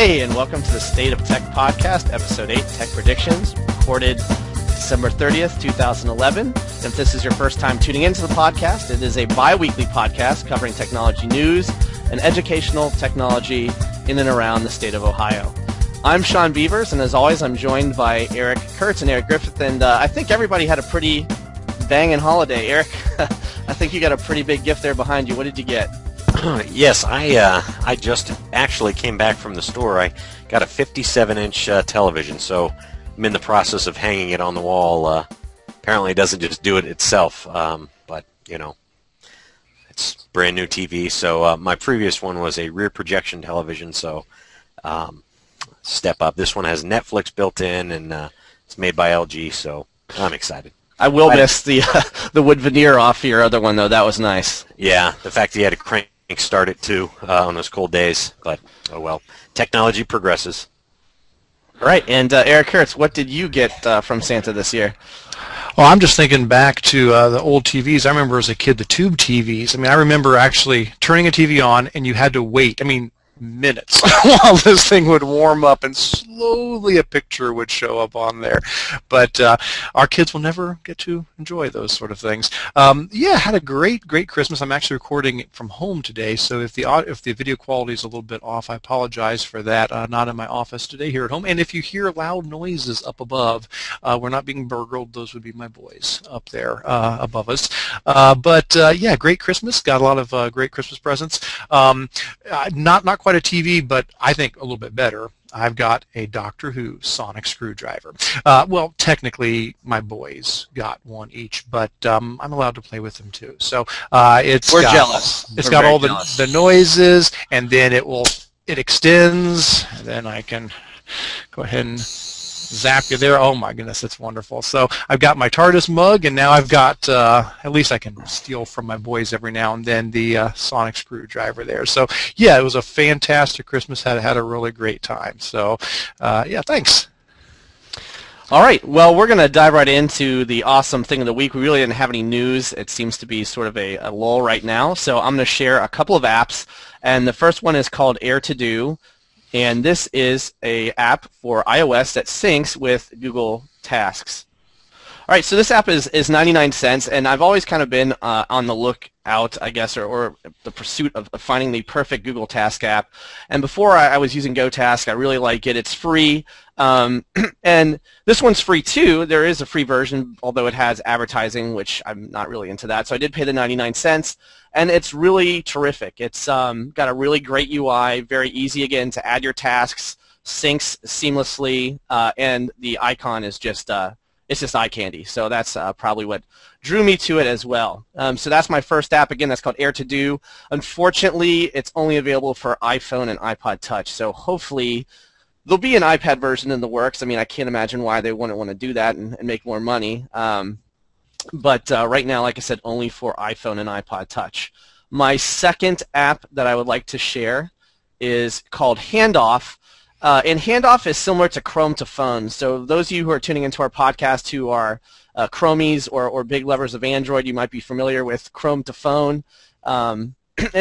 Hey, and welcome to the State of Tech Podcast, Episode 8, Tech Predictions, recorded December 30th, 2011. And if this is your first time tuning into the podcast, it is a bi-weekly podcast covering technology news and educational technology in and around the state of Ohio. I'm Sean Beavers, and as always, I'm joined by Eric Kurtz and Eric Griffith, and I think everybody had a pretty banging holiday. Eric, I think you got a pretty big gift there behind you. What did you get? Yes, I just actually came back from the store. I got a 57-inch television, so I'm in the process of hanging it on the wall. Apparently it doesn't just do it itself, but, you know, it's brand new TV. So my previous one was a rear projection television, so step up. This one has Netflix built in, and it's made by LG, so I'm excited. I will miss the wood veneer off your other one, though. That was nice. Yeah, the fact that you had to crank start it, too, on those cold days. But, oh, well. Technology progresses. All right, and Eric Kurtz, what did you get from Santa this year? Well, I'm just thinking back to the old TVs. I remember as a kid the tube TVs. I mean, I remember actually turning a TV on, and you had to wait. I mean, minutes while this thing would warm up, and slowly a picture would show up on there. But our kids will never get to enjoy those sort of things. Yeah, had a great Christmas. I'm actually recording from home today, so if the video quality is a little bit off, I apologize for that. Not in my office today here at home. And if you hear loud noises up above, we're not being burgled. Those would be my boys up there above us. But yeah, great Christmas. Got a lot of great Christmas presents. Not quite a TV, but I think a little bit better. I've got a Doctor Who Sonic screwdriver. Well, technically, my boys got one each, but I'm allowed to play with them too. So it's got all the noises, and then it extends, and then I can go ahead and zap you there. Oh my goodness, it's wonderful. So I've got my TARDIS mug, and now I've got, at least I can steal from my boys every now and then, the Sonic screwdriver there. So yeah, it was a fantastic Christmas. Had a really great time. So yeah, thanks. All right, well, we're going to dive right into the awesome thing of the week. We really didn't have any news. It seems to be sort of a lull right now. So I'm going to share a couple of apps, and the first one is called AirTodo. And this is an app for iOS that syncs with Google Tasks. All right, so this app is 99 cents, and I've always kind of been on the lookout, I guess, or the pursuit of finding the perfect Google Task app. And before I was using GoTask, I really like it. It's free, and this one's free too. There is a free version, although it has advertising, which I'm not really into that. So I did pay the 99 cents, and it's really terrific. It's got a really great UI, very easy, again, to add your tasks, syncs seamlessly, and the icon is just... it's just eye candy, so that's probably what drew me to it as well. So that's my first app. Again, that's called AirTodo. Unfortunately, it's only available for iPhone and iPod Touch, so hopefully there'll be an iPad version in the works. I mean, I can't imagine why they wouldn't want to do that and make more money. But right now, like I said, only for iPhone and iPod Touch. My second app that I would like to share is called Handoff. And Handoff is similar to Chrome to Phone. So those of you who are tuning into our podcast who are Chromies or big lovers of Android, you might be familiar with Chrome to Phone. And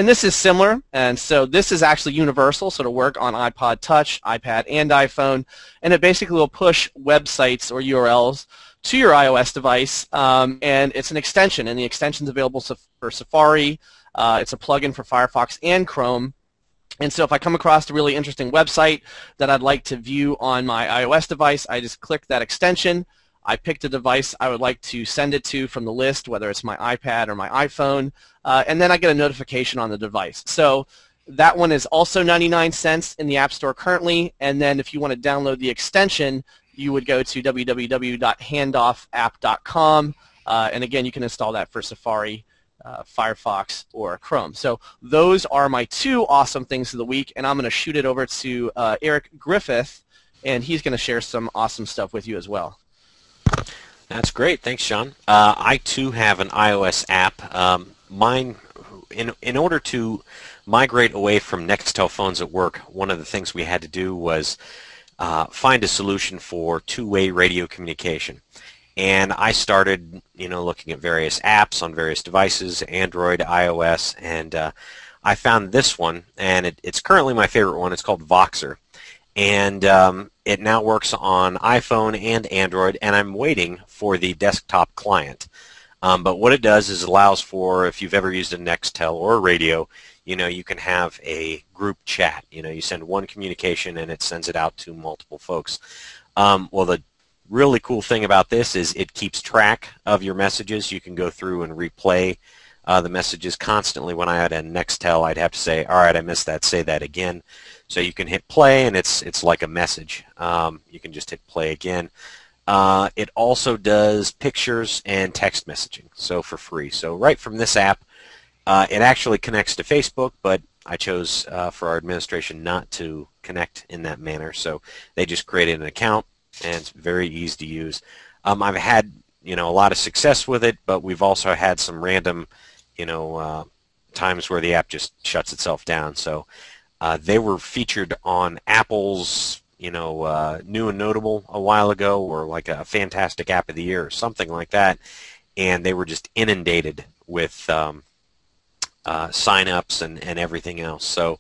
this is similar. And so this is actually universal, so to work on iPod Touch, iPad, and iPhone. And it basically will push websites or URLs to your iOS device. And it's an extension, and the extension is available for Safari. It's a plugin for Firefox and Chrome. And so if I come across a really interesting website that I'd like to view on my iOS device, I just click that extension. I pick the device I would like to send it to from the list, whether it's my iPad or my iPhone, and then I get a notification on the device. So that one is also 99 cents in the App Store currently, and then if you want to download the extension, you would go to www.handoffapp.com, and again, you can install that for Safari, Firefox, or Chrome. So those are my two awesome things of the week, and I'm going to shoot it over to Eric Griffith, and he's going to share some awesome stuff with you as well. That's great. Thanks, Sean. I, too, have an iOS app. Mine, in order to migrate away from Nextel phones at work, one of the things we had to do was find a solution for two-way radio communication. And I started, you know, looking at various apps on various devices, Android, iOS, and I found this one, and it's currently my favorite one. It's called Voxer, and it now works on iPhone and Android, and I'm waiting for the desktop client. But what it does is it allows for, if you've ever used a Nextel or a radio, you can have a group chat. You send one communication and it sends it out to multiple folks. Well, the really cool thing about this is it keeps track of your messages. You can go through and replay the messages constantly. When I had a Nextel, I'd have to say, all right, I missed that, say that again. So you can hit play, and it's like a message. You can just hit play again. It also does pictures and text messaging, so for free. So right from this app, it actually connects to Facebook, but I chose for our administration not to connect in that manner. So they just created an account, and it's very easy to use. I've had a lot of success with it, but we've also had some random times where the app just shuts itself down. So they were featured on Apple's new and notable a while ago, or like a fantastic app of the year or something like that, and they were just inundated with sign-ups and everything else. So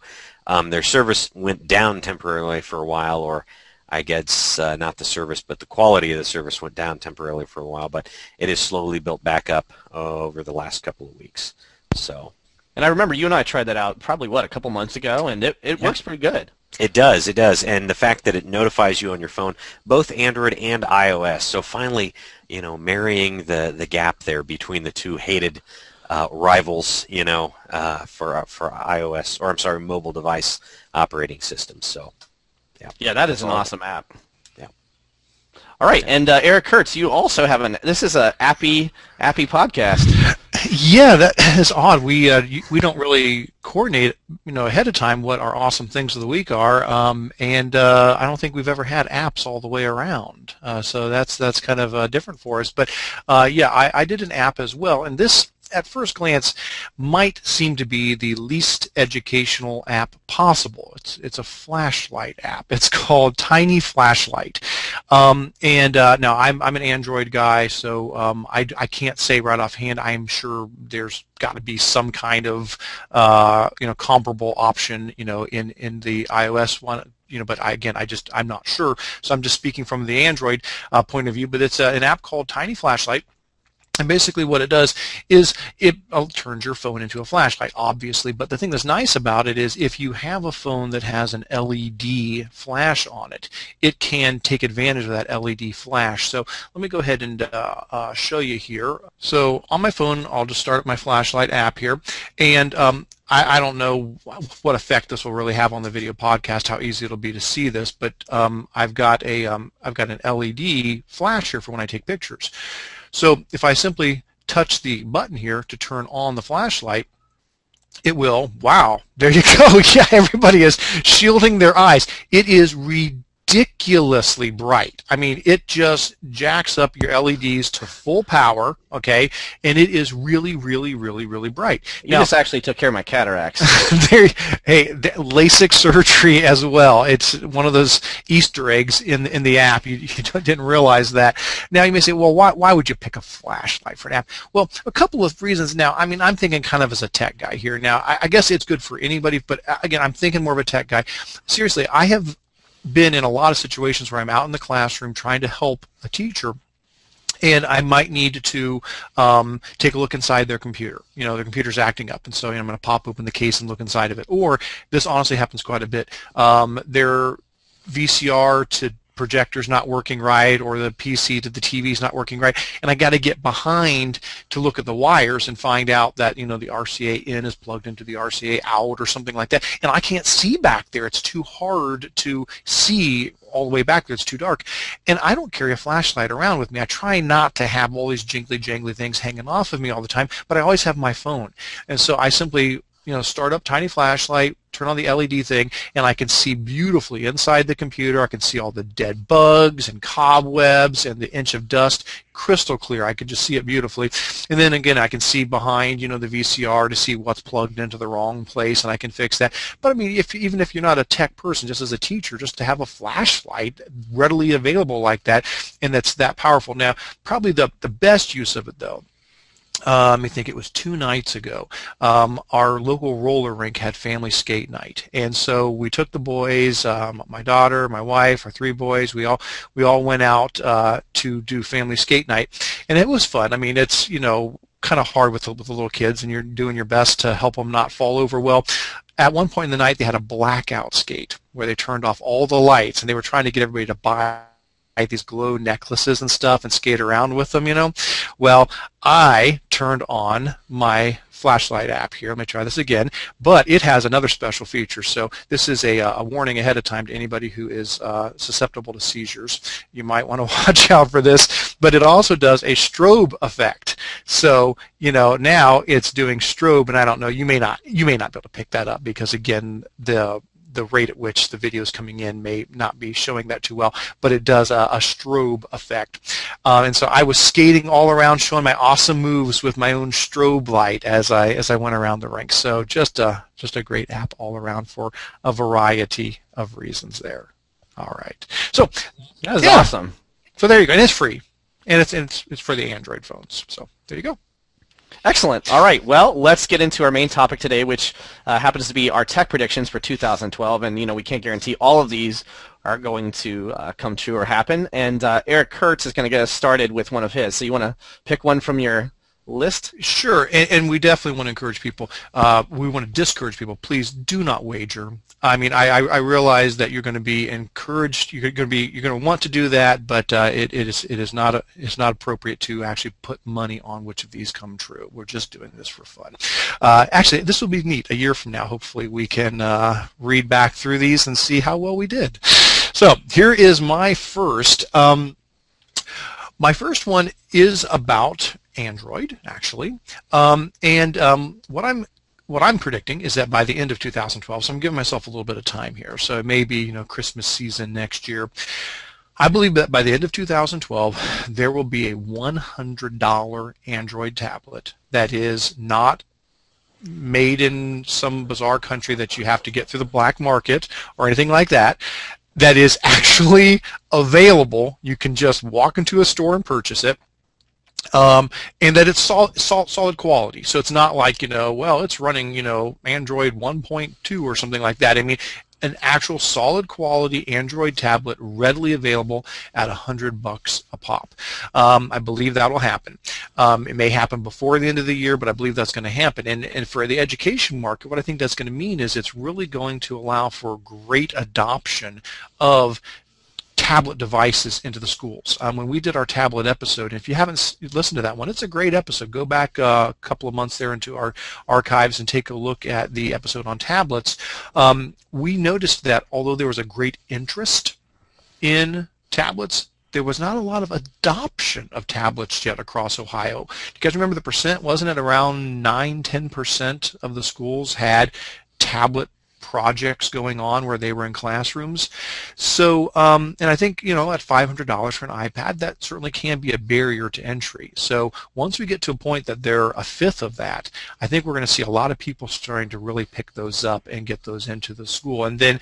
their service went down temporarily for a while, or I guess not the service, but the quality of the service went down temporarily for a while, but it is slowly built back up over the last couple of weeks. So, and I remember you and I tried that out probably, what, a couple months ago, and it works pretty good. It does, it does. And the fact that it notifies you on your phone, both Android and iOS. So finally, marrying the gap there between the two hated rivals, for iOS, or I'm sorry, mobile device operating systems. So, yeah. Yeah, that is an awesome app. Yeah. All right, and Eric Kurtz, you also have this is a appy podcast. Yeah, that is odd. We don't really coordinate, ahead of time what our awesome things of the week are, I don't think we've ever had apps all the way around. So that's kind of different for us. But yeah, I did an app as well, and this, at first glance, might seem to be the least educational app possible. It's a flashlight app. It's called Tiny Flashlight. Now I'm an Android guy, so I can't say right offhand. I'm sure there's got to be some kind of comparable option in the iOS one. But I'm not sure. So I'm just speaking from the Android point of view. But it's an app called Tiny Flashlight. And basically what it does is it turns your phone into a flashlight, obviously, but the thing that's nice about it is if you have a phone that has an LED flash on it, it can take advantage of that LED flash. So let me go ahead and show you here. So on my phone, I'll just start my flashlight app here, and I don't know what effect this will really have on the video podcast, how easy it'll be to see this, but I've got an LED flash here for when I take pictures. So if I simply touch the button here to turn on the flashlight, it will, wow, there you go. Yeah, everybody is shielding their eyes. It is ridiculously bright. I mean, it just jacks up your LEDs to full power, okay, and it is really, really, really, really bright. Now, this actually took care of my cataracts. Hey, LASIK surgery as well. It's one of those Easter eggs in the app. You didn't realize that. Now you may say, well, why would you pick a flashlight for an app? Well, a couple of reasons. Now, I mean, I'm thinking kind of as a tech guy here. Now, I guess it's good for anybody, but again, I'm thinking more of a tech guy. Seriously, I have been in a lot of situations where I'm out in the classroom trying to help a teacher, and I might need to take a look inside their computer. Their computer's acting up, and so I'm going to pop open the case and look inside of it. Or this honestly happens quite a bit. Their VCR to projector's not working right, or the PC to the TV's not working right, and I got to get behind to look at the wires and find out that the RCA in is plugged into the RCA out or something like that, and I can't see back there. It's too hard to see all the way back there. It's too dark, and I don't carry a flashlight around with me. I try not to have all these jingly jangly things hanging off of me all the time, but I always have my phone, and so I simply start up Tiny Flashlight, turn on the LED thing, and I can see beautifully inside the computer. I can see all the dead bugs and cobwebs and the inch of dust crystal clear. I could just see it beautifully. And then again, I can see behind, the VCR to see what's plugged into the wrong place, and I can fix that. But I mean, even if you're not a tech person, just as a teacher, just to have a flashlight readily available like that, and that's that powerful. Now, probably the best use of it, though, I think it was 2 nights ago, our local roller rink had family skate night, and so we took the boys, my daughter, my wife, our 3 boys, we all went out to do family skate night, and it was fun. I mean, it's, you know, kind of hard with the little kids, and you're doing your best to help them not fall over. Well, at one point in the night, they had a blackout skate where they turned off all the lights, and they were trying to get everybody to buy these glow necklaces and stuff and skate around with them, you know. Well, I turned on my flashlight app here. Let me try this again. But it has another special feature. So this is a warning ahead of time to anybody who is susceptible to seizures. You might want to watch out for this. But it also does a strobe effect. So, you know, now it's doing strobe, and I don't know, you may not be able to pick that up because, again, the rate at which the video is coming in may not be showing that too well, but it does a strobe effect. And so I was skating all around, showing my awesome moves with my own strobe light as I went around the rink. So just a great app all around for a variety of reasons there. All right. So that's awesome. So there you go. And it's free. And it's for the Android phones. So there you go. Excellent. All right. Well, let's get into our main topic today, which happens to be our tech predictions for 2012. And, you know, we can't guarantee all of these are going to come true or happen. And Eric Kurtz is going to get us started with one of his. So you want to pick one from your list? Sure. And we definitely want to encourage people. We want to discourage people. Please do not wager. I mean, I realize that you're going to be encouraged. You're going to want to do that, but it's not appropriate to actually put money on which of these come true. We're just doing this for fun. Actually, this will be neat. A year from now, hopefully, we can read back through these and see how well we did. So here is my first. My first one is about Android, actually, and what I'm predicting is that by the end of 2012, so I'm giving myself a little bit of time here, so it may be, you know, Christmas season next year. I believe that by the end of 2012, there will be a $100 Android tablet that is not made in some bizarre country that you have to get through the black market or anything like that, that is actually available. You can just walk into a store and purchase it. And that it's solid quality, so it's not like, you know, well, it's running, you know, Android 1.2 or something like that. I mean, an actual solid quality Android tablet readily available at $100 a pop. I believe that will happen. It may happen before the end of the year, but I believe that's going to happen. And for the education market, what I think that's going to mean is it's really going to allow for great adoption of tablet devices into the schools. When we did our tablet episode, if you haven't listened to that one, it's a great episode. Go back a couple of months there into our archives and take a look at the episode on tablets. We noticed that although there was a great interest in tablets, there was not a lot of adoption of tablets yet across Ohio. Do you guys remember the percent? Wasn't it around 9-10% of the schools had tablet projects going on where they were in classrooms? So, and I think, you know, at $500 for an iPad, that certainly can be a barrier to entry. So once we get to a point that they're a fifth of that, I think we're going to see a lot of people starting to really pick those up and get those into the school. And then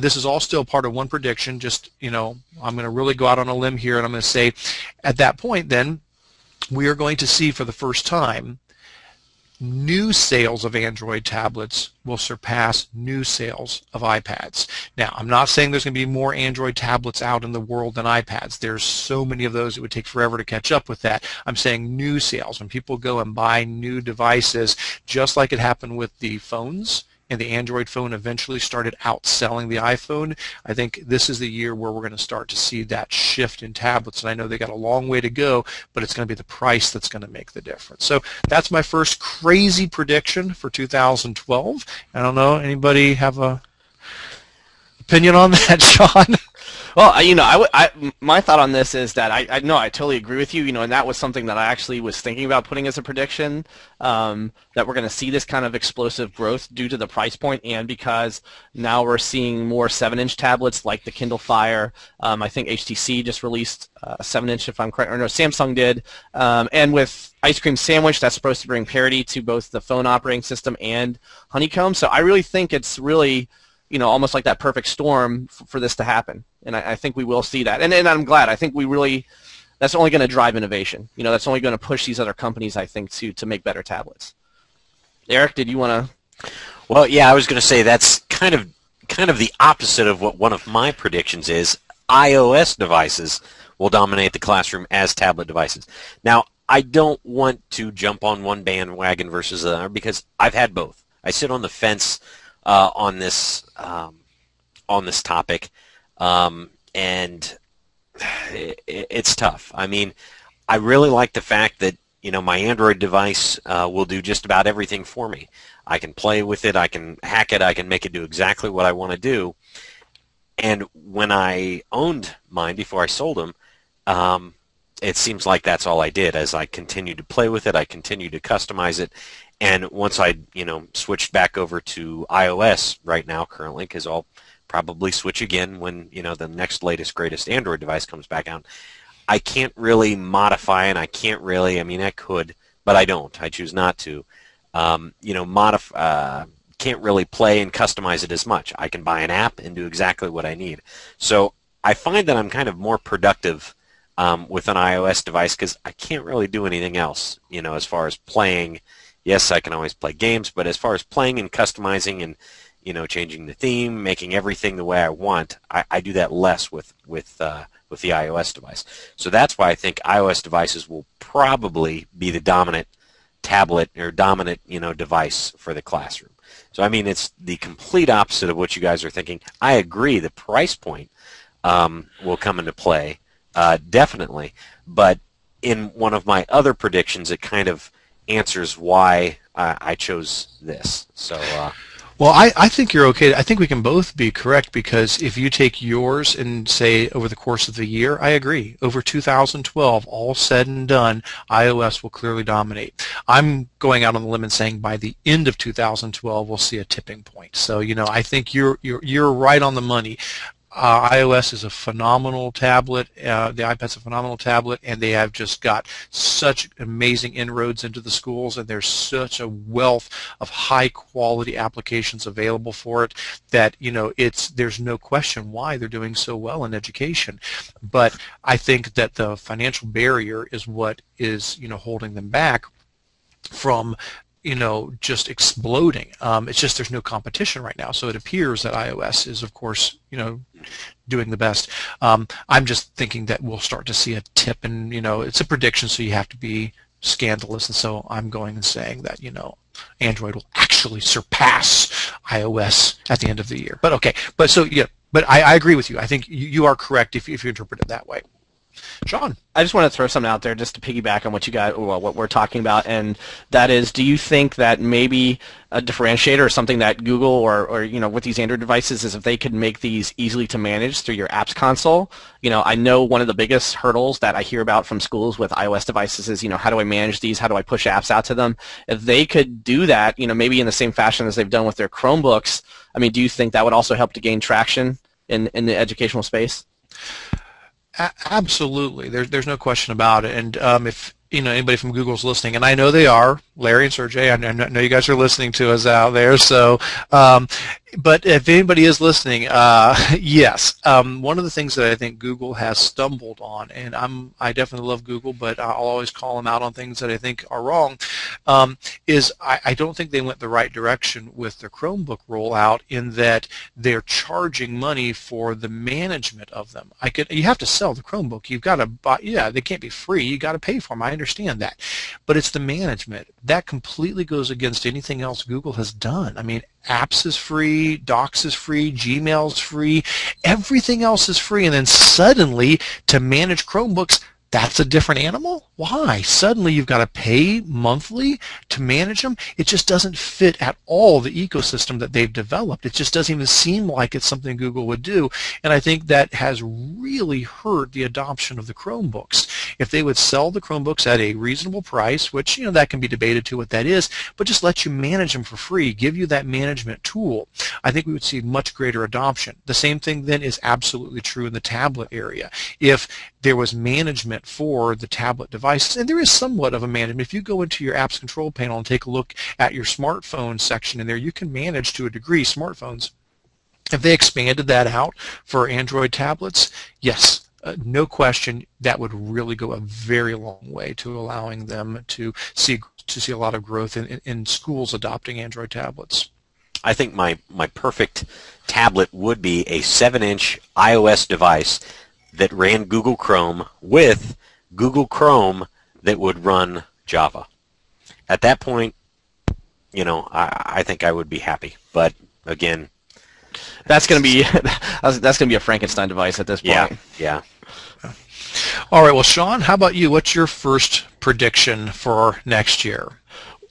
this is all still part of one prediction. Just, you know, I'm going to really go out on a limb here, and I'm going to say at that point then we are going to see for the first time new sales of Android tablets will surpass new sales of iPads. Now, I'm not saying there's going to be more Android tablets out in the world than iPads. There's so many of those, it would take forever to catch up with that. I'm saying new sales. When people go and buy new devices, just like it happened with the phones, and the Android phone eventually started outselling the iPhone, I think this is the year where we're going to start to see that shift in tablets. And I know they got a long way to go, but it's going to be the price that's going to make the difference. So that's my first crazy prediction for 2012. I don't know, anybody have a opinion on that, Sean? Well, you know, my thought on this is that I totally agree with you, you know, and that was something that I actually was thinking about putting as a prediction, that we're going to see this kind of explosive growth due to the price point and because now we're seeing more 7-inch tablets like the Kindle Fire. I think HTC just released a 7-inch, if I'm correct, or no, Samsung did, and with Ice Cream Sandwich, that's supposed to bring parity to both the phone operating system and Honeycomb, so I really think it's really, you know, almost like that perfect storm for this to happen. And I think we will see that. And I'm glad. I think we really that's only going to drive innovation. You know, that's only going to push these other companies, I think, to make better tablets. Eric, did you want to? Well, yeah, I was going to say that's kind of the opposite of what one of my predictions is. iOS devices will dominate the classroom as tablet devices. Now, I don't want to jump on one bandwagon versus another because I've had both. I sit on the fence on this topic, and it's tough. I mean, I really like the fact that, you know, my Android device will do just about everything for me. I can play with it, I can hack it, I can make it do exactly what I want to do. And when I owned mine before I sold them, it seems like that's all I did. As I continued to play with it, I continued to customize it, and once I, you know, switched back over to iOS right now currently, because I'll probably switch again when, you know, the next latest greatest Android device comes back out. I can't really modify, and I can't really, I mean, I could, but I don't. I choose not to. You know, can't really play and customize it as much. I can buy an app and do exactly what I need. So I find that I'm kind of more productive with an iOS device because I can't really do anything else, you know, as far as playing. Yes, I can always play games, but as far as playing and customizing and, you know, changing the theme, making everything the way I want, I do that less with the iOS device. So that's why I think iOS devices will probably be the dominant tablet or dominant, you know, device for the classroom. So I mean, it's the complete opposite of what you guys are thinking. I agree the price point will come into play, definitely, but in one of my other predictions it kind of answers why I chose this. So well, I think you're okay. I think we can both be correct, because if you take yours and say over the course of the year, I agree, over 2012, all said and done, iOS will clearly dominate. I'm going out on the limb and saying by the end of 2012, we'll see a tipping point. So, you know, I think you're right on the money. iOS is a phenomenal tablet, the iPad's a phenomenal tablet, and they have just got such amazing inroads into the schools, and there's such a wealth of high quality applications available for it that, you know, there's no question why they're doing so well in education. But I think that the financial barrier is what is, you know, holding them back from, you know, just exploding. It's just there's no competition right now, so it appears that iOS is, of course, you know, doing the best. I'm just thinking that we'll start to see a tip, and, you know, it's a prediction, so you have to be scandalous, and so I'm going and saying that, you know, Android will actually surpass iOS at the end of the year. But okay, but so yeah, but I agree with you. I think you are correct if you interpret it that way. Sean, I just want to throw something out there just to piggyback on what you guys, well, what we're talking about, and that is, do you think that maybe a differentiator or something that Google or you know, with these Android devices is if they could make these easily to manage through your apps console? You know, I know one of the biggest hurdles that I hear about from schools with iOS devices is, you know, how do I manage these? How do I push apps out to them? If they could do that, you know, maybe in the same fashion as they've done with their Chromebooks, I mean, do you think that would also help to gain traction in the educational space? Absolutely. There's no question about it. And if, you know, anybody from Google's listening, and I know they are, Larry and Sergey, I know you guys are listening to us out there. So, but if anybody is listening, yes, one of the things that I think Google has stumbled on, and I definitely love Google, but I'll always call them out on things that I think are wrong, is I don't think they went the right direction with their Chromebook rollout, in that they're charging money for the management of them. You have to sell the Chromebook. You've got to buy. Yeah, they can't be free. You got to pay for them. I understand that, but it's the management that completely goes against anything else Google has done. I mean, Apps is free, Docs is free, Gmail's free, everything else is free, and then suddenly to manage Chromebooks, that's a different animal? Why? Suddenly you've got to pay monthly to manage them? It just doesn't fit at all the ecosystem that they've developed. It just doesn't even seem like it's something Google would do, and I think that has really hurt the adoption of the Chromebooks. If they would sell the Chromebooks at a reasonable price, which, you know, that can be debated to what that is, but just let you manage them for free, give you that management tool, I think we would see much greater adoption. The same thing then is absolutely true in the tablet area. If there was management for the tablet devices, and there is somewhat of a management. If you go into your apps control panel and take a look at your smartphone section in there, you can manage to a degree smartphones. If they expanded that out for Android tablets, yes, no question, that would really go a very long way to allowing them to see a lot of growth in schools adopting Android tablets. I think my perfect tablet would be a 7-inch iOS device that ran Google Chrome with Google Chrome that would run Java. At that point, you know, I think I would be happy. But again, that's going to be a Frankenstein device at this point. Yeah. Yeah. All right. Well, Sean, how about you? What's your first prediction for next year?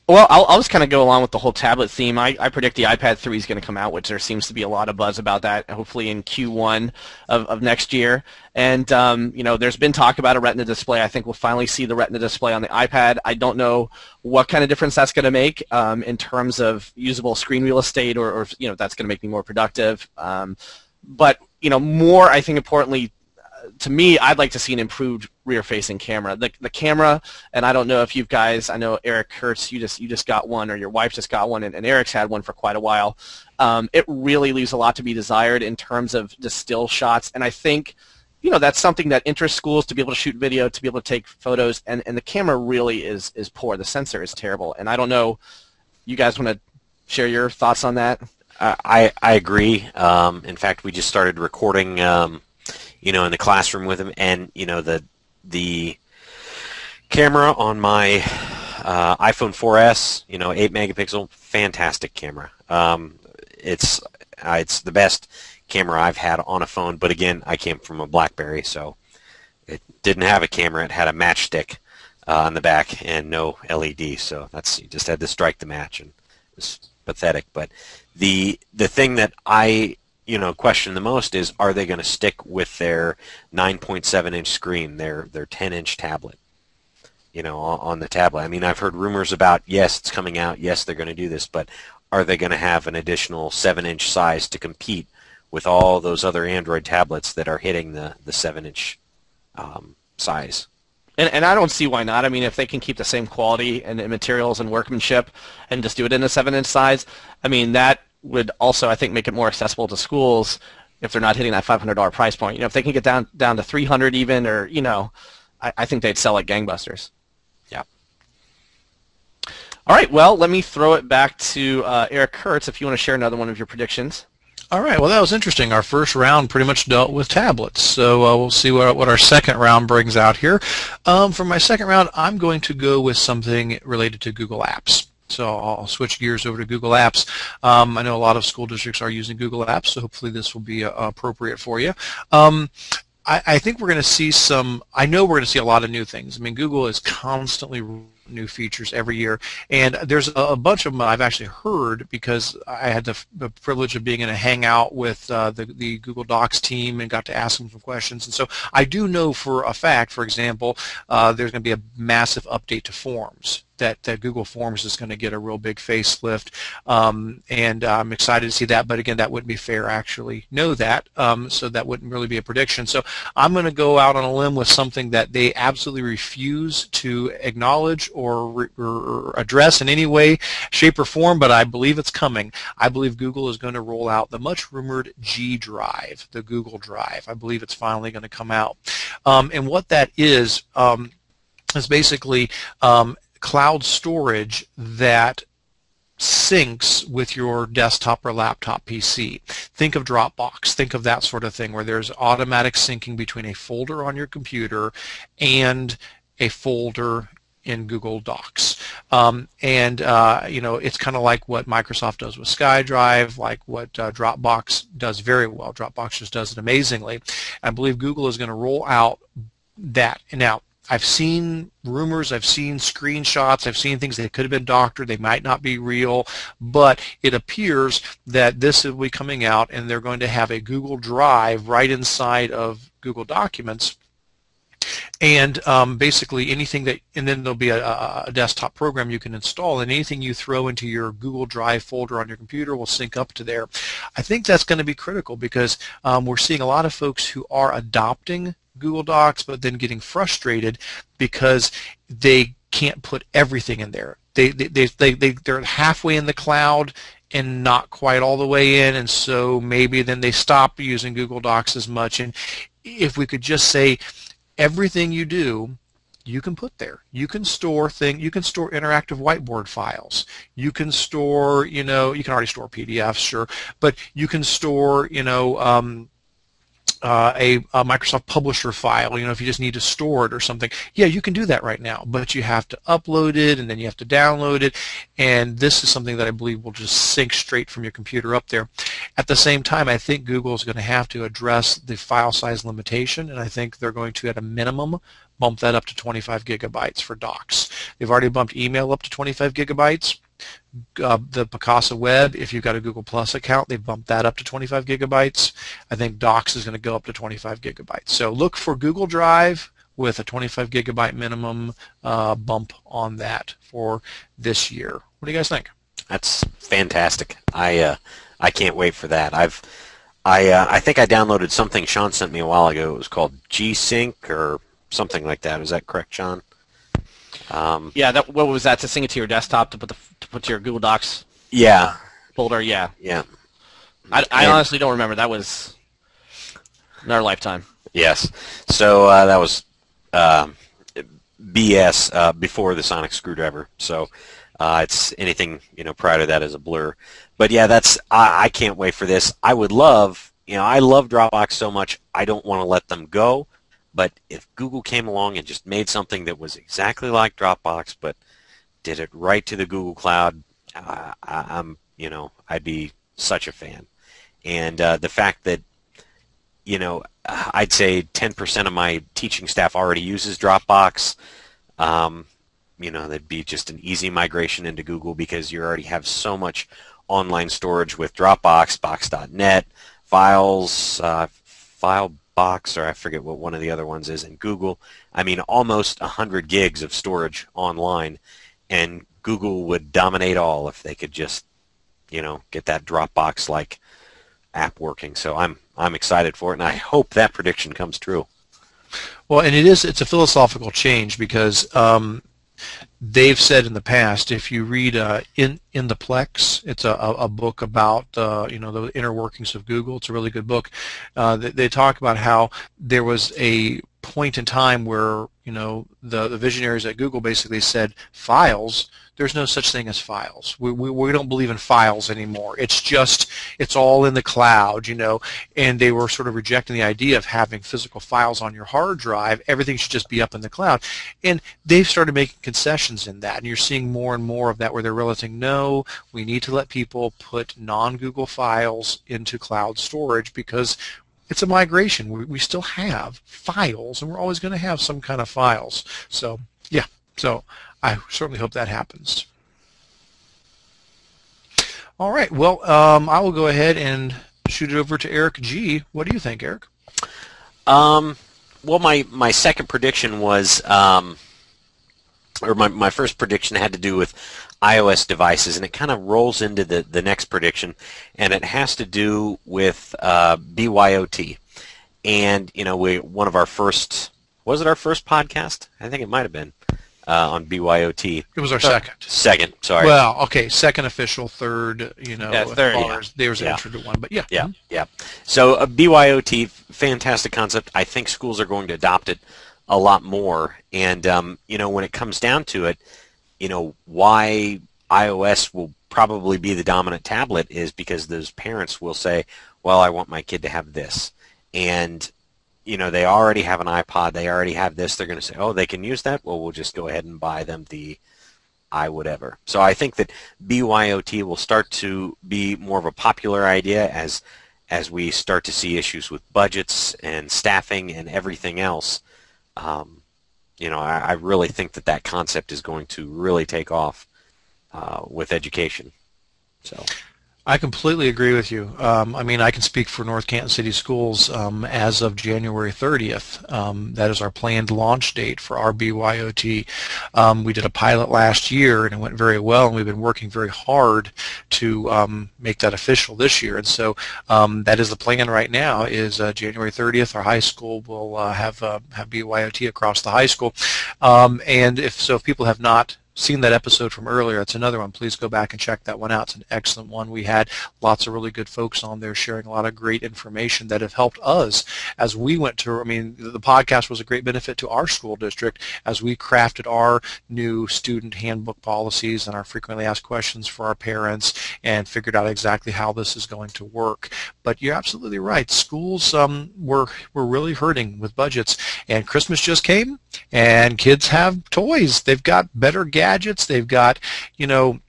Well, I'll just kind of go along with the whole tablet theme. I predict the iPad 3 is going to come out, which there seems to be a lot of buzz about that, hopefully in Q1 of next year. And, you know, there's been talk about a Retina display. I think we'll finally see the Retina display on the iPad. I don't know what kind of difference that's going to make in terms of usable screen real estate or you know, that's going to make me more productive. But, you know, more, I think, importantly, to me, I'd like to see an improved rear-facing camera. The camera, and I don't know if you guys, I know Eric Kurtz, you just got one, or your wife just got one, and Eric's had one for quite a while. It really leaves a lot to be desired in terms of the still shots, and I think, you know, that's something that interests schools, to be able to shoot video, to be able to take photos, and the camera really is poor. The sensor is terrible, and I don't know, you guys want to share your thoughts on that? I agree. In fact, we just started recording you know, in the classroom with him, and you know, the camera on my iPhone 4S, you know, 8 megapixel, fantastic camera. It's the best camera I've had on a phone. But again, I came from a BlackBerry, so it didn't have a camera. It had a matchstick on the back and no LED, so that's, you just had to strike the match, and it was pathetic. But the thing that I question the most is, are they going to stick with their 9.7-inch screen, their 10-inch tablet, you know, on the tablet? I mean, I've heard rumors about, yes, it's coming out, yes, they're going to do this, but are they going to have an additional 7-inch size to compete with all those other Android tablets that are hitting the 7-inch size? And I don't see why not. I mean, if they can keep the same quality and materials and workmanship and just do it in a 7-inch size, I mean, that would also, I think, make it more accessible to schools if they're not hitting that $500 price point. You know, if they can get down to $300 even, or, you know, I think they'd sell like gangbusters. Yeah. All right, well, let me throw it back to Eric Kurtz if you want to share another one of your predictions. All right, well, that was interesting. Our first round pretty much dealt with tablets, so we'll see what our second round brings out here. For my second round, I'm going to go with something related to Google Apps. So I'll switch gears over to Google Apps. I know a lot of school districts are using Google Apps, so hopefully this will be appropriate for you. I think we're going to see a lot of new things. I mean, Google is constantly new features every year, and there's a bunch of them I've actually heard, because I had the privilege of being in a hangout with the Google Docs team and got to ask them some questions. And so I do know for a fact, for example, there's going to be a massive update to Forms. That Google Forms is going to get a real big facelift, and I'm excited to see that. But again, that wouldn't be fair to actually know that, so that wouldn't really be a prediction. So I'm going to go out on a limb with something that they absolutely refuse to acknowledge or address in any way, shape, or form, but I believe it's coming. I believe Google is going to roll out the much-rumored G Drive, the Google Drive. I believe it's finally going to come out. And what that is basically cloud storage that syncs with your desktop or laptop PC. Think of Dropbox, think of that sort of thing, where there's automatic syncing between a folder on your computer and a folder in Google Docs. You know, it's kind of like what Microsoft does with SkyDrive, like what Dropbox does very well. Dropbox just does it amazingly. I believe Google is going to roll out that. Now, I've seen rumors, I've seen screenshots, I've seen things that could have been doctored, they might not be real, but it appears that this will be coming out, and they're going to have a Google Drive right inside of Google Documents. And basically anything that, and then there'll be a desktop program you can install, and anything you throw into your Google Drive folder on your computer will sync up to there. I think that's going to be critical, because we're seeing a lot of folks who are adopting Google Docs but then getting frustrated because they can't put everything in there. They're halfway in the cloud and not quite all the way in, and so maybe then they stop using Google Docs as much. And if we could just say everything you do, you can put there. You can store you can store interactive whiteboard files. You can store, you can already store PDFs, sure, but you can store, a Microsoft Publisher file, if you just need to store it or something. Yeah, you can do that right now, but you have to upload it and then you have to download it, and this is something that I believe will just sync straight from your computer up there. At the same time, I think Google is going to have to address the file size limitation, and I think they're going to, at a minimum, bump that up to 25 gigabytes for Docs. They've already bumped email up to 25 gigabytes. The Picasa Web, if you've got a Google Plus account, they've bumped that up to 25 gigabytes. I think Docs is going to go up to 25 gigabytes. So look for Google Drive with a 25 gigabyte minimum bump on that for this year. What do you guys think? That's fantastic. I can't wait for that. I think I downloaded something Sean sent me a while ago. It was called G-Sync or something like that. Is that correct, Sean? Yeah. That, what was that? To sync it to your desktop, to put to your Google Docs. Yeah. Folder. Yeah. Yeah. I honestly don't remember. That was in our lifetime. Yes. So that was BS before the Sonic screwdriver. So it's anything prior to that is a blur. But yeah, that's I can't wait for this. I would love I love Dropbox so much. I don't want to let them go. But if Google came along and just made something that was exactly like Dropbox, but did it right to the Google Cloud, I'd be such a fan. And the fact that, I'd say 10% of my teaching staff already uses Dropbox, that'd be just an easy migration into Google because you already have so much online storage with Dropbox, Box.net, files, Box, or I forget what one of the other ones is, and Google. I mean, almost 100 gigs of storage online, and Google would dominate all if they could just, get that Dropbox-like app working. So I'm excited for it, and I hope that prediction comes true. Well, and it's a philosophical change because they've said in the past, if you read in the Plex, it's a book about the inner workings of Google. It's a really good book. They talk about how there was a point in time where the visionaries at Google basically said files. There's no such thing as files. We don't believe in files anymore. It's all in the cloud, and they were sort of rejecting the idea of having physical files on your hard drive. Everything should just be up in the cloud. And they've started making concessions in that, and you're seeing more and more of that where they're realizing, no, we need to let people put non-Google files into cloud storage because it's a migration. We still have files, and we're always going to have some kind of files. So, yeah. So I certainly hope that happens. All right. Well, I will go ahead and shoot it over to Eric G. What do you think, Eric? Well, my second prediction was, or my first prediction had to do with iOS devices, and it kind of rolls into the next prediction, and it has to do with BYOT. And, one of our first, was it our first podcast? I think it might have been. On BYOT. It was our second. Second, sorry. Well, okay, second official, third, third, yeah. There's an intro to one, but yeah. Yeah, yeah. So BYOT, fantastic concept. I think schools are going to adopt it a lot more. And, when it comes down to it, why iOS will probably be the dominant tablet is because those parents will say, well, I want my kid to have this. And they already have an iPod, they already have this, they're going to say, oh, they can use that? Well, we'll just go ahead and buy them the whatever. So I think that BYOT will start to be more of a popular idea as we start to see issues with budgets and staffing and everything else. I really think that concept is going to really take off with education. So I completely agree with you. I mean, I can speak for North Canton City Schools as of January 30th. That is our planned launch date for our BYOT. We did a pilot last year, and it went very well, and we've been working very hard to make that official this year. And so that is the plan right now is January 30th, our high school will have BYOT across the high school. And if people have not seen that episode from earlier, it's another one. Please go back and check that one out. It's an excellent one. We had lots of really good folks on there sharing a lot of great information that have helped us as we went to, I mean, the podcast was a great benefit to our school district as we crafted our new student handbook policies and our frequently asked questions for our parents and figured out exactly how this is going to work. But you're absolutely right. Schools were really hurting with budgets, and Christmas just came, and kids have toys. They've got better gadgets. They've got, you know,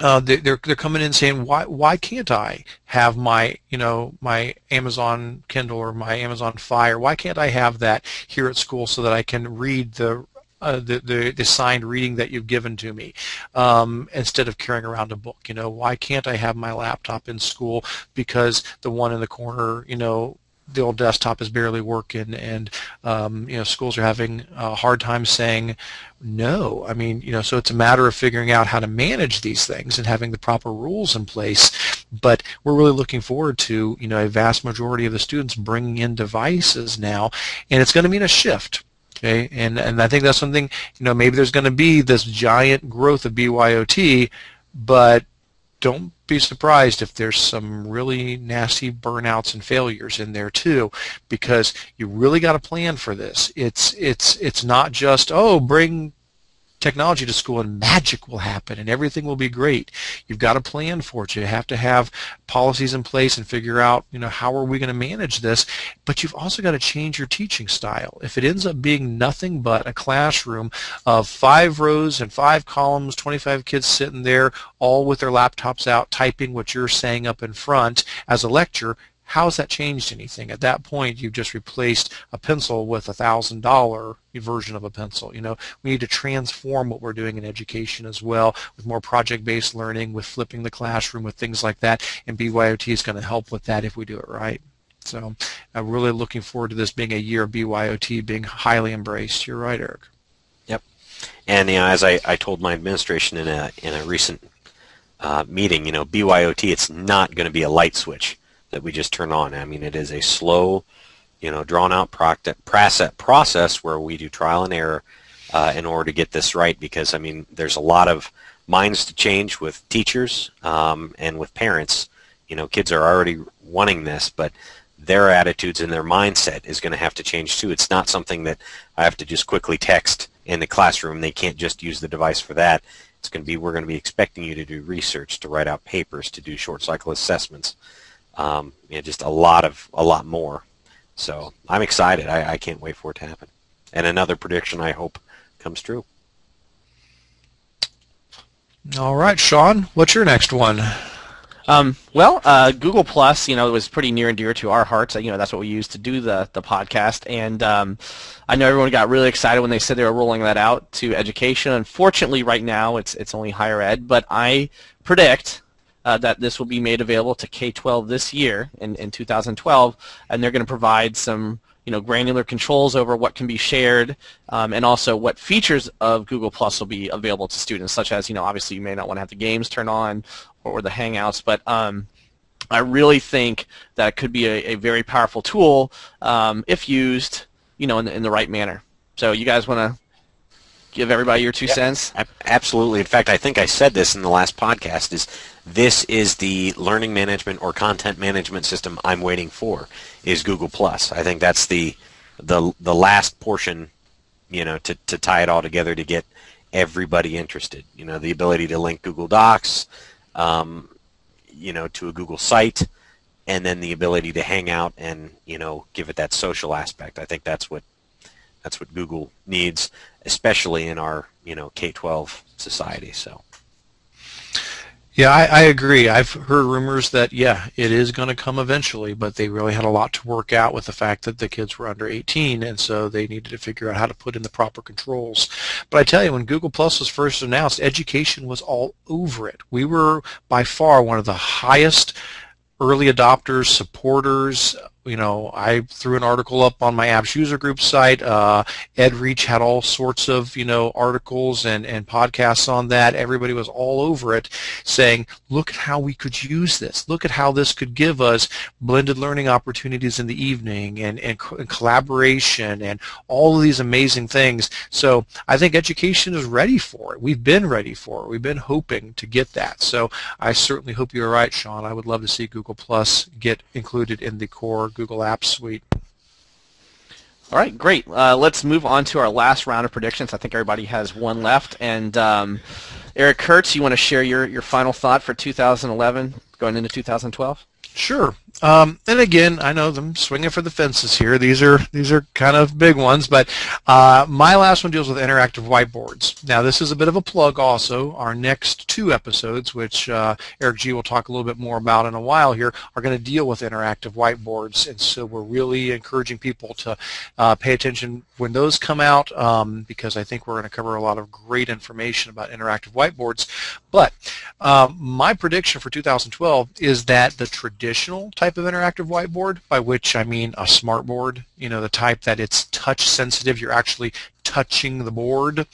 they're coming in saying, why can't I have my, you know, my Amazon Kindle or my Amazon Fire? Why can't I have that here at school so that I can read the signed reading that you've given to me instead of carrying around a book? You know, why can't I have my laptop in school because the one in the corner, you know, the old desktop is barely working? And you know, schools are having a hard time saying no. I mean, you know, so it's a matter of figuring out how to manage these things and having the proper rules in place. But we're really looking forward to, you know, a vast majority of the students bringing in devices now, and it's going to mean a shift. Okay, and I think that's something, you know, maybe there's going to be this giant growth of BYOT, but don't be surprised if there's some really nasty burnouts and failures in there too, because you really got to plan for this. It's not just, oh, bring technology to school and magic will happen and everything will be great. You've got to plan for it. You have to have policies in place and figure out, you know, how are we going to manage this. But you've also got to change your teaching style. If it ends up being nothing but a classroom of 5 rows and 5 columns, 25 kids sitting there all with their laptops out typing what you're saying up in front as a lecture, how has that changed anything? At that point, you've just replaced a pencil with a $1,000 version of a pencil. You know, we need to transform what we're doing in education as well, with more project-based learning, with flipping the classroom, with things like that. And BYOT is going to help with that if we do it right. So I'm really looking forward to this being a year of BYOT being highly embraced. You're right, Eric. Yep. And you know, as I told my administration in a recent meeting, you know, BYOT, it's not going to be a light switch that we just turn on. I mean, it is a slow, you know, drawn-out process where we do trial and error in order to get this right. Because I mean, there's a lot of minds to change with teachers and with parents. You know, kids are already wanting this, but their attitudes and their mindset is going to have to change too. It's not something that I have to just quickly text in the classroom. They can't just use the device for that. It's going to be, we're going to be expecting you to do research, to write out papers, to do short-cycle assessments. You know, just a lot more. So I'm excited. I can't wait for it to happen. And another prediction I hope comes true. All right, Sean, what's your next one? Well, Google Plus, you know, it was pretty near and dear to our hearts. You know, that's what we used to do the podcast. And I know everyone got really excited when they said they were rolling that out to education. Unfortunately, right now it's only higher ed, but I predict that this will be made available to K-12 this year in 2012, and they're going to provide some, you know, granular controls over what can be shared and also what features of Google Plus will be available to students, such as, you know, obviously you may not want to have the games turned on or the Hangouts, but I really think that it could be a very powerful tool if used, you know, in the right manner. So you guys want to give everybody your 2 cents? Absolutely. In fact, I think I said this in the last podcast, is this is the learning management or content management system I'm waiting for, is Google Plus. I think that's the last portion, you know, to tie it all together to get everybody interested. You know, the ability to link Google Docs, you know, to a Google site, and then the ability to hang out and, you know, give it that social aspect. I think that's what Google needs, especially in our, you know, K-12 society. So, yeah, I agree. I've heard rumors that, yeah, it is going to come eventually, but they really had a lot to work out with the fact that the kids were under 18, and so they needed to figure out how to put in the proper controls. But I tell you, when Google Plus was first announced, education was all over it. We were by far one of the highest early adopters, supporters, you know, I threw an article up on my apps user group site. EdReach had all sorts of, you know, articles and podcasts on that. Everybody was all over it saying, look at how we could use this. Look at how this could give us blended learning opportunities in the evening and collaboration and all of these amazing things. So I think education is ready for it. We've been ready for it. We've been hoping to get that. So I certainly hope you're right, Sean. I would love to see Google Plus get included in the core Google Apps suite. All right, great. Let's move on to our last round of predictions. I think everybody has one left. And Eric Kurtz, you want to share your final thought for 2011 going into 2012? Sure. And again, I know I'm swinging for the fences here. These are kind of big ones, but my last one deals with interactive whiteboards. Now, this is a bit of a plug also. Our next two episodes, which Eric G. will talk a little bit more about in a while here, are going to deal with interactive whiteboards. And so we're really encouraging people to pay attention when those come out, because I think we're going to cover a lot of great information about interactive whiteboards. But my prediction for 2012 is that the traditional type of interactive whiteboard, by which I mean a Smartboard, you know, the type that it's touch sensitive, you're actually touching the board,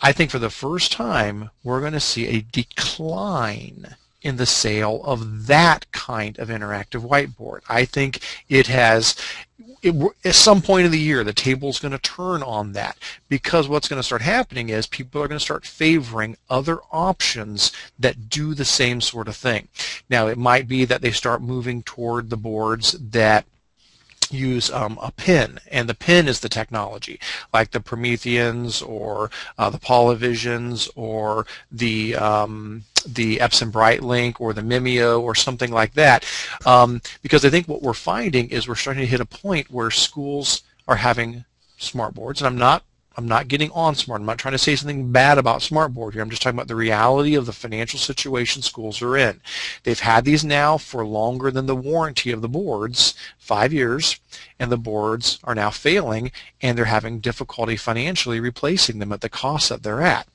I think for the first time we're going to see a decline in the sale of that kind of interactive whiteboard. I think it has, at some point of the year, the table's going to turn on that, because what's going to start happening is people are going to start favoring other options that do the same sort of thing. Now, it might be that they start moving toward the boards that use a pen, and the pen is the technology, like the Prometheans or the Polyvisions or the Epson Brightlink or the Mimeo or something like that, because I think what we're finding is we're starting to hit a point where schools are having smart boards, and I'm not getting on smart. I'm not trying to say something bad about Smartboard here. I'm just talking about the reality of the financial situation schools are in. They've had these now for longer than the warranty of the boards, 5 years, and the boards are now failing, and they're having difficulty financially replacing them at the cost that they're at.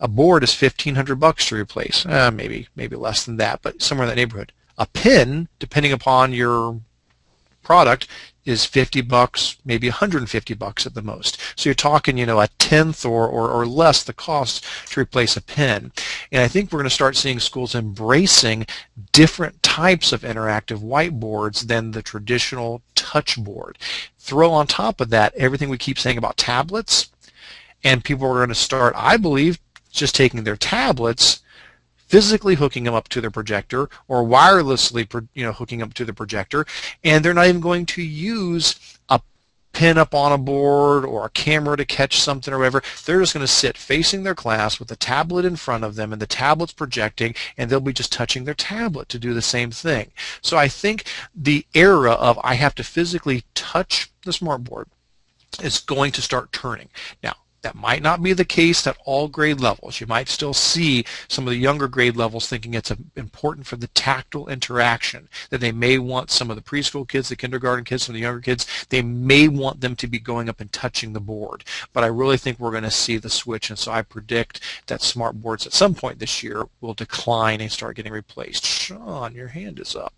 A board is $1,500 to replace, maybe less than that, but somewhere in that neighborhood. A pen, depending upon your product, is $50, maybe $150 at the most. So you're talking, you know, a tenth or less the cost to replace a pen. And I think we're going to start seeing schools embracing different types of interactive whiteboards than the traditional touch board. Throw on top of that everything we keep saying about tablets, and people are going to start, I believe, just taking their tablets, physically hooking them up to their projector, or wirelessly, you know, hooking up to the projector, and they're not even going to use a pen up on a board or a camera to catch something or whatever. They're just going to sit facing their class with a tablet in front of them, and the tablet's projecting, and they'll be just touching their tablet to do the same thing. So I think the era of I have to physically touch the Smartboard is going to start turning. Now, that might not be the case at all grade levels. You might still see some of the younger grade levels thinking it's important for the tactile interaction, that they may want some of the preschool kids, the kindergarten kids, some of the younger kids, they may want them to be going up and touching the board. But I really think we're going to see the switch, and so I predict that smart boards at some point this year will decline and start getting replaced. Sean, your hand is up.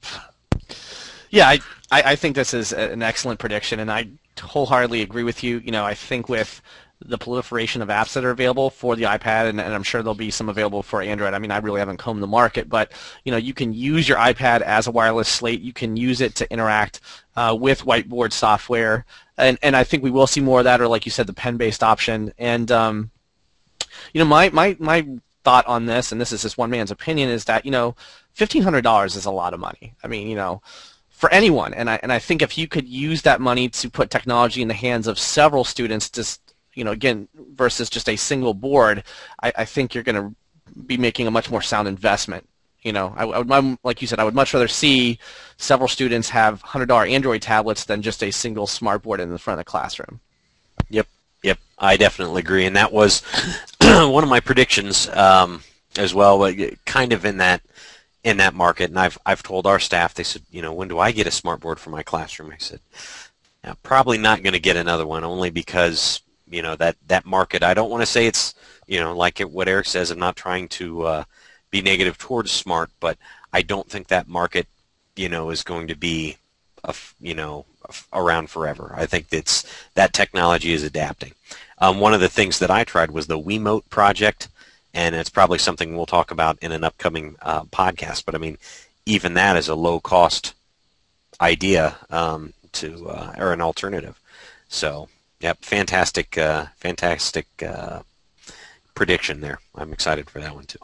Yeah, I think this is an excellent prediction, and I wholeheartedly agree with you. You know, I think with the proliferation of apps that are available for the iPad, and I'm sure there'll be some available for Android. I mean, I really haven't combed the market, but you know, you can use your iPad as a wireless slate. You can use it to interact with whiteboard software, and I think we will see more of that, or like you said, the pen-based option. And you know, my thought on this, and this is just one man's opinion, is that, you know, $1,500 is a lot of money. I mean, you know, for anyone, and I think if you could use that money to put technology in the hands of several students, just, you know, again, versus just a single board, I think you're going to be making a much more sound investment. You know, I would, like you said, I would much rather see several students have $100 Android tablets than just a single smart board in the front of the classroom. Yep, I definitely agree, and that was one of my predictions as well, but kind of in that market. And I've told our staff, they said, you know, when do I get a smart board for my classroom? I said, yeah, probably not going to get another one, only because, you know, that market, I don't want to say it's, you know, like what Eric says, I'm not trying to be negative towards smart, but I don't think that market, you know, is going to be around forever. I think it's, that technology is adapting. One of the things that I tried was the Wiimote project, and it's probably something we'll talk about in an upcoming podcast. But I mean, even that is a low-cost idea or an alternative. So, yep, fantastic prediction there. I'm excited for that one too.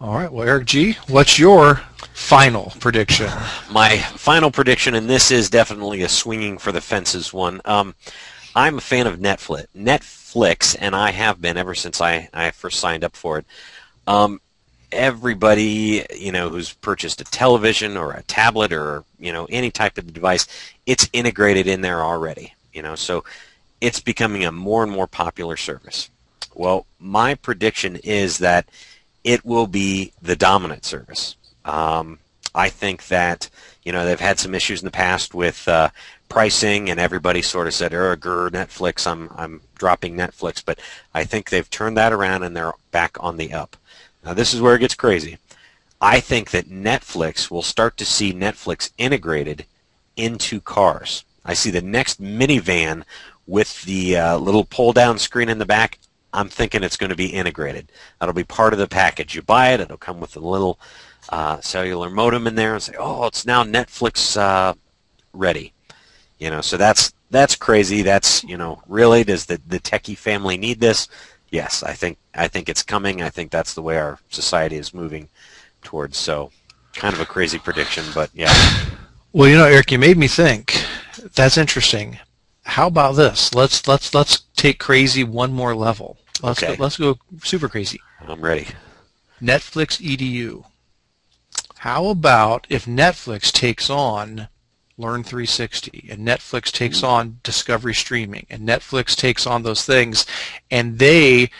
All right. Well, Eric G., what's your final prediction? My final prediction, and this is definitely a swinging for the fences one. I'm a fan of Netflix, and I have been ever since I first signed up for it. Everybody, who's purchased a television or a tablet or any type of device, it's integrated in there already. So it's becoming a more and more popular service. Well, my prediction is that it will be the dominant service. I think that they've had some issues in the past with pricing, and everybody sort of said, Netflix, I'm dropping Netflix, but I think they've turned that around and they're back on the up. Now this is where it gets crazy. I think that Netflix will start to see Netflix integrated into cars. I see the next minivan with the little pull-down screen in the back. I'm thinking it's going to be integrated. That'll be part of the package. You buy it, it'll come with a little cellular modem in there and say, oh, it's now Netflix ready. So that's crazy. That's, really, does the techie family need this? Yes, I think it's coming. I think that's the way our society is moving towards. So kind of a crazy prediction, but yeah. Well, Eric, you made me think. That's interesting. How about this? Let's take crazy one more level. Let's go super crazy. I'm ready. Netflix EDU. How about if Netflix takes on Learn 360, and Netflix takes on Discovery Streaming, and Netflix takes on those things, and they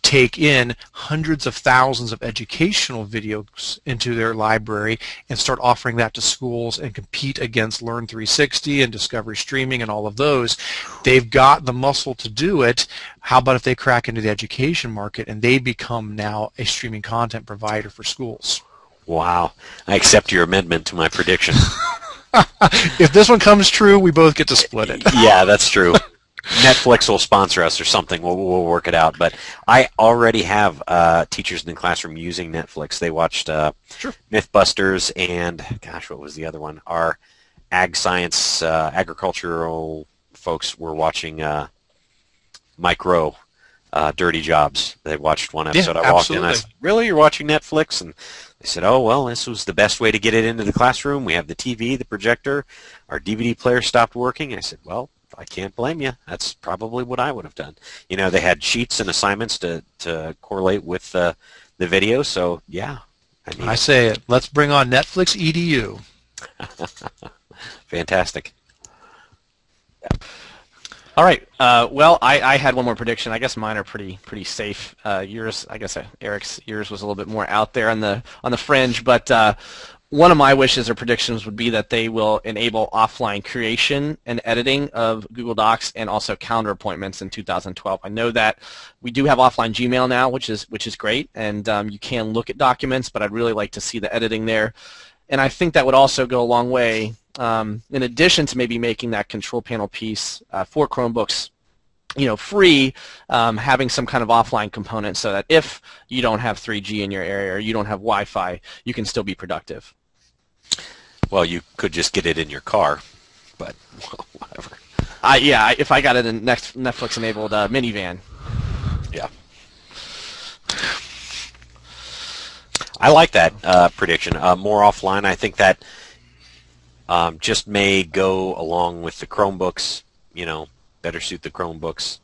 take in hundreds of thousands of educational videos into their library and start offering that to schools and compete against Learn 360 and Discovery Streaming and all of those. They've got the muscle to do it. How about if they crack into the education market and they become now a streaming content provider for schools? Wow. I accept your amendment to my prediction. If this one comes true, we both get to split it. Yeah, that's true. Netflix will sponsor us or something. We'll work it out. But I already have teachers in the classroom using Netflix. They watched MythBusters and, gosh, what was the other one? Our ag science, agricultural folks were watching Mike Rowe, Dirty Jobs. They watched one episode. Yeah, I walked in and I said, really, you're watching Netflix? And they said, oh, well, this was the best way to get it into the classroom. We have the TV, the projector. Our DVD player stopped working. I said, well, I can't blame you. That's probably what I would have done. They had sheets and assignments to correlate with the video. So, yeah. I say it. Let's bring on Netflix EDU. Fantastic. Yeah. All right. Well, I had one more prediction. I guess mine are pretty safe. Yours, I guess Eric's yours was a little bit more out there on the fringe. But one of my wishes or predictions would be that they will enable offline creation and editing of Google Docs and also calendar appointments in 2012. I know that we do have offline Gmail now, which is great, and you can look at documents. But I'd really like to see the editing there, and I think that would also go a long way. In addition to maybe making that control panel piece for Chromebooks, free, having some kind of offline component so that if you don't have 3G in your area or you don't have Wi-Fi, you can still be productive. Well, you could just get it in your car, but whatever. Yeah, if I got it in Netflix-enabled minivan. Yeah. I like that prediction. More offline, I think that just may go along with the Chromebooks, better suit the Chromebooks.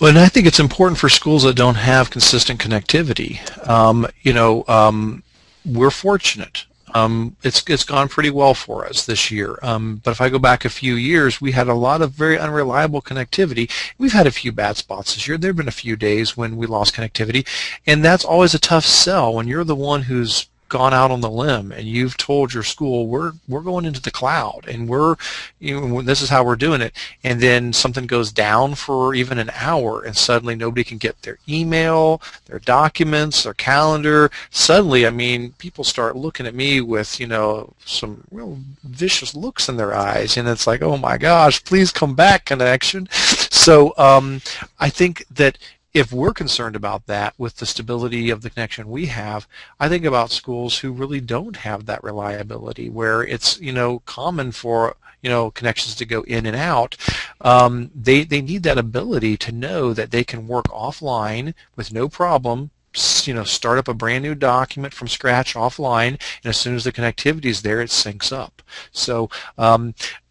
Well, and I think it's important for schools that don't have consistent connectivity. We're fortunate. It's gone pretty well for us this year. But if I go back a few years, we had a lot of very unreliable connectivity. We've had a few bad spots this year. There have been a few days when we lost connectivity, and that's always a tough sell when you're the one who's gone out on the limb and you've told your school, we're going into the cloud, and this is how we're doing it, and then something goes down for even an hour and suddenly nobody can get their email, their documents, their calendar. Suddenly, I mean, people start looking at me with, you know, some real vicious looks in their eyes, and it's like, oh my gosh, please come back, connection. So I think that if we're concerned about that with the stability of the connection we have, I think about schools who really don't have that reliability, where it's, you know, common for, you know, connections to go in and out. They need that ability to know that they can work offline with no problem, you know, start up a brand new document from scratch offline, and as soon as the connectivity is there, it syncs up. So,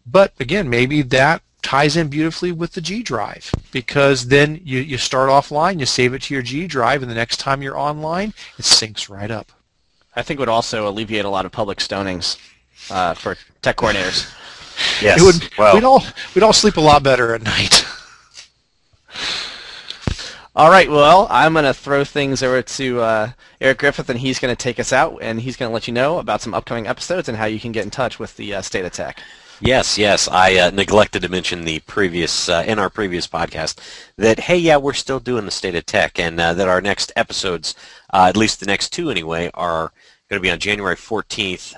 but again, maybe that ties in beautifully with the G Drive, because then you start offline, you save it to your G Drive, and the next time you're online, it syncs right up. I think it would also alleviate a lot of public stonings for tech coordinators. Yes. It would, well, we'd all sleep a lot better at night. All right, well, I'm going to throw things over to Eric Griffith, and he's going to take us out, and he's going to let you know about some upcoming episodes and how you can get in touch with the State of Tech. Yes, yes. I neglected to mention in our previous podcast that, hey, yeah, we're still doing the State of Tech, and that our next episodes, at least the next two anyway, are going to be on January 14th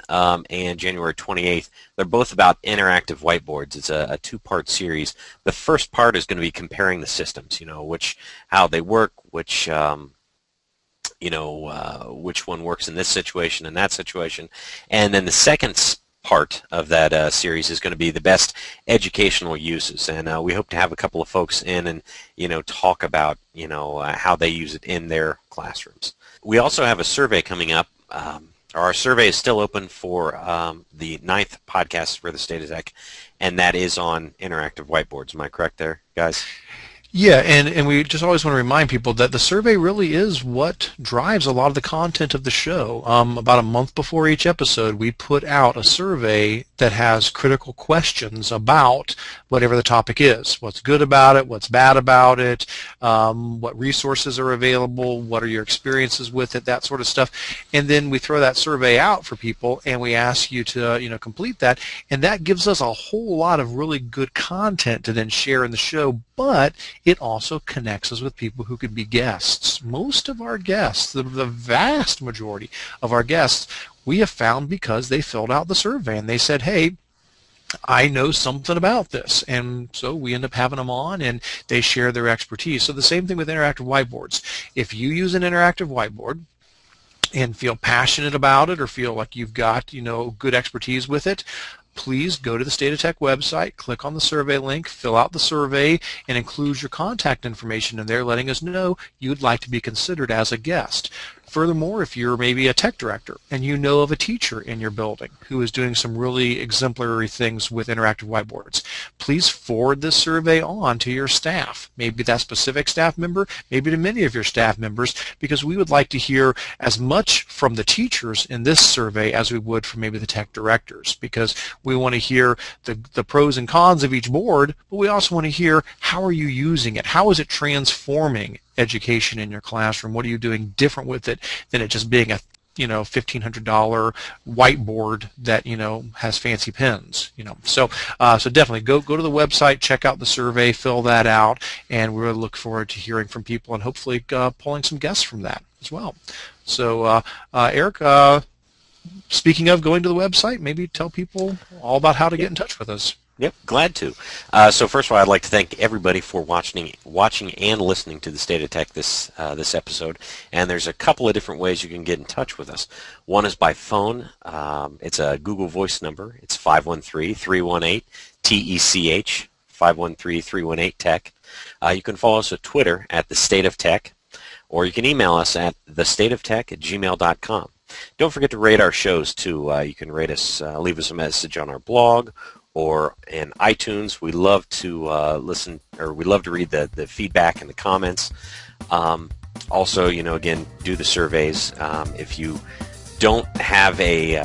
and January 28th. They're both about interactive whiteboards. It's a two-part series. The first part is going to be comparing the systems, you know, how they work, which one works in this situation and that situation. And then the second part of that series is going to be the best educational uses, and we hope to have a couple of folks in and, you know, talk about, you know, how they use it in their classrooms. We also have a survey coming up. Our survey is still open for the 9th podcast for the State of Tech, and that is on interactive whiteboards. Am I correct there, guys? Yeah, and we just always want to remind people that the survey really is what drives a lot of the content of the show. About a month before each episode, we put out a survey that has critical questions about whatever the topic is. What's good about it? What's bad about it? What resources are available? What are your experiences with it? That sort of stuff. And then we throw that survey out for people, and we ask you to, you know, complete that. And that gives us a whole lot of really good content to then share in the show, but it also connects us with people who could be guests. Most of our guests, the vast majority of our guests, we have found because they filled out the survey and they said, hey, I know something about this, and so we end up having them on and they share their expertise. So the same thing with interactive whiteboards. If you use an interactive whiteboard and feel passionate about it or feel like you've got, you know, good expertise with it, please go to the State of Tech website, click on the survey link, fill out the survey, and include your contact information in there, letting us know you'd like to be considered as a guest. Furthermore, if you're maybe a tech director and you know of a teacher in your building who is doing some really exemplary things with interactive whiteboards, please forward this survey on to your staff, maybe that specific staff member, maybe to many of your staff members, because we would like to hear as much from the teachers in this survey as we would from maybe the tech directors, because we want to hear the pros and cons of each board, but we also want to hear, how are you using it? How is it transforming education in your classroom? What are you doing different with it than it just being a, you know, $1,500 whiteboard that, you know, has fancy pens, you know? So so definitely go to the website, check out the survey, fill that out, and we really look forward to hearing from people and hopefully pulling some guests from that as well. So Eric, speaking of going to the website, maybe tell people all about how to get in touch with us. Yep, glad to. So first of all, I'd like to thank everybody for watching and listening to the State of Tech this episode. And there's a couple of different ways you can get in touch with us. One is by phone. It's a Google Voice number. It's 513-318-TECH, 513-318-TECH. You can follow us on Twitter at the State of Tech, or you can email us at thestateoftech@gmail.com. Don't forget to rate our shows, too. You can rate us, leave us a message on our blog, or in iTunes. We love to listen, or we love to read the feedback and the comments. Also, you know, again, do the surveys. If you don't have a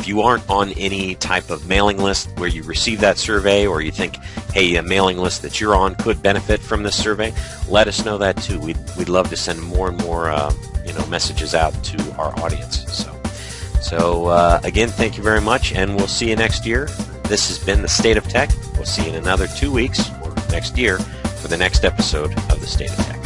If you aren't on any type of mailing list where you receive that survey, or you think, hey, a mailing list that you're on could benefit from this survey, let us know that too. We'd love to send more and more messages out to our audience. So again, thank you very much, and we'll see you next year. This has been the State of Tech. We'll see you in another 2 weeks or next year for the next episode of the State of Tech.